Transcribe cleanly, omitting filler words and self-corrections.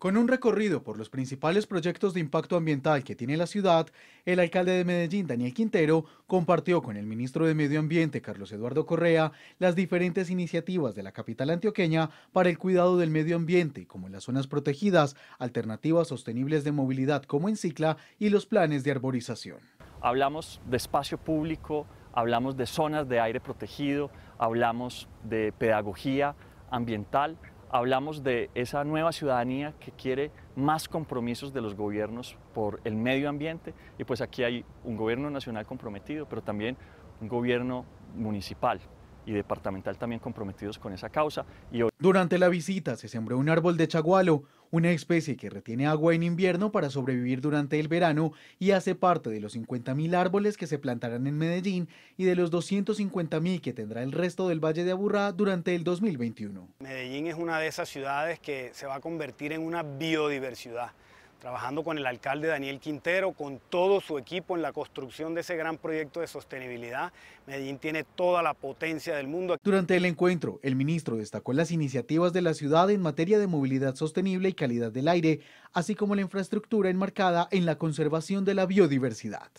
Con un recorrido por los principales proyectos de impacto ambiental que tiene la ciudad, el alcalde de Medellín, Daniel Quintero, compartió con el ministro de Medio Ambiente, Carlos Eduardo Correa, las diferentes iniciativas de la capital antioqueña para el cuidado del medio ambiente, como las zonas protegidas, alternativas sostenibles de movilidad como Encicla y los planes de arborización. Hablamos de espacio público, hablamos de zonas de aire protegido, hablamos de pedagogía ambiental, hablamos de esa nueva ciudadanía que quiere más compromisos de los gobiernos por el medio ambiente, y pues aquí hay un gobierno nacional comprometido, pero también un gobierno municipal y departamental también comprometidos con esa causa. Durante la visita se sembró un árbol de chagualo, una especie que retiene agua en invierno para sobrevivir durante el verano y hace parte de los 50.000 árboles que se plantarán en Medellín y de los 250.000 que tendrá el resto del Valle de Aburrá durante el 2021. Medellín es una de esas ciudades que se va a convertir en una biodiversidad. Trabajando con el alcalde Daniel Quintero, con todo su equipo en la construcción de ese gran proyecto de sostenibilidad, Medellín tiene toda la potencia del mundo. Durante el encuentro, el ministro destacó las iniciativas de la ciudad en materia de movilidad sostenible y calidad del aire, así como la infraestructura enmarcada en la conservación de la biodiversidad.